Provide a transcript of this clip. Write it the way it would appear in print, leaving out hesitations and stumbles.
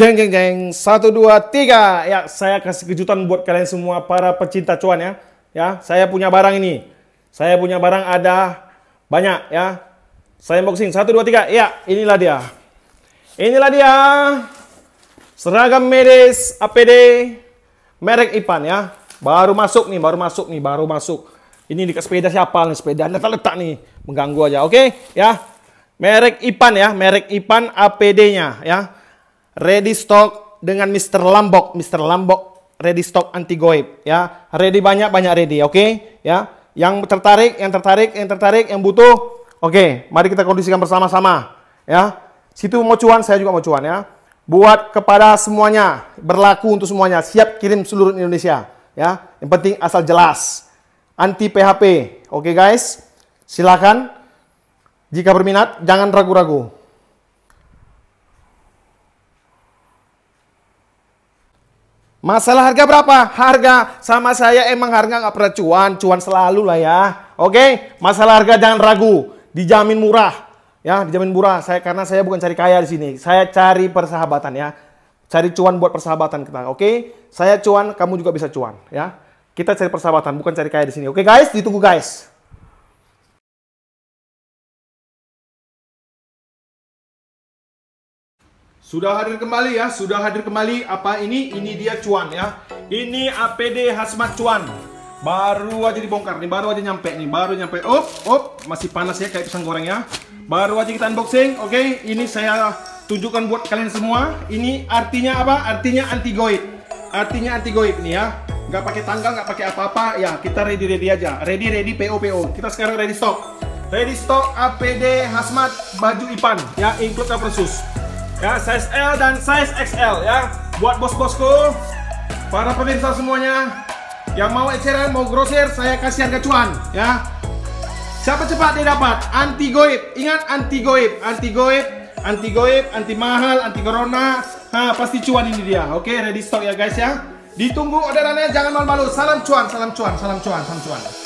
Jeng jeng jeng, 1, 2, 3. Ya, saya kasih kejutan buat kalian semua para pecinta cuan ya. Ya, saya punya barang ini. Saya punya barang ada banyak ya. Saya unboxing 1, 2, 3. Ya, inilah dia. Inilah dia. Seragam medis APD merek Ipan ya. Baru masuk nih, baru masuk. Ini dekat sepeda siapa nih? Sepeda letak-letak nih, mengganggu aja. Oke, ya. Merek Ipan ya, merek Ipan APD-nya ya. Ready stock dengan Mr Lambok. Mr Lambok ready stock anti goib ya. Ready banyak ready, oke okay? Ya. Yang tertarik, yang butuh, oke. Okay. Mari kita kondisikan bersama-sama ya. Situ mau cuan, saya juga mau cuan ya. Buat kepada semuanya, berlaku untuk semuanya. Siap kirim seluruh Indonesia ya. Yang penting asal jelas. Anti PHP. Oke okay, guys. Silakan jika berminat jangan ragu-ragu. Masalah harga berapa? Harga sama saya emang harga nggak pernah cuan selalu lah ya. Oke, masalah harga jangan ragu, dijamin murah ya, dijamin murah. Saya karena saya bukan cari kaya di sini, saya cari persahabatan ya, cari cuan buat persahabatan kita. Oke, saya cuan, kamu juga bisa cuan ya. Kita cari persahabatan, bukan cari kaya di sini. Oke guys, ditunggu guys. Sudah hadir kembali apa ini? Ini dia cuan ya. Ini APD hazmat cuan. Baru aja dibongkar nih, baru aja nyampe. Masih panas ya kayak pisang goreng ya. Baru aja kita unboxing. Oke, ini saya tunjukkan buat kalian semua. Ini artinya apa? Artinya anti goib. Artinya anti goib nih ya. Nggak pakai tanggal, nggak pakai apa-apa ya. Kita ready aja. Ready PO. Kita sekarang ready stock. Ready stock APD hazmat baju Ipan ya, include versus. Ya, size L dan size XL ya. Buat bos-bosku, para pemirsa semuanya yang mau eceran, mau grosir, saya kasih harga cuan ya. Siapa cepat dia dapat. Anti goib. Ingat anti goib, anti mahal, anti corona. Nah, pasti cuan ini dia. Oke, ready stock ya guys ya. Ditunggu orderannya, jangan malu-malu. Salam cuan.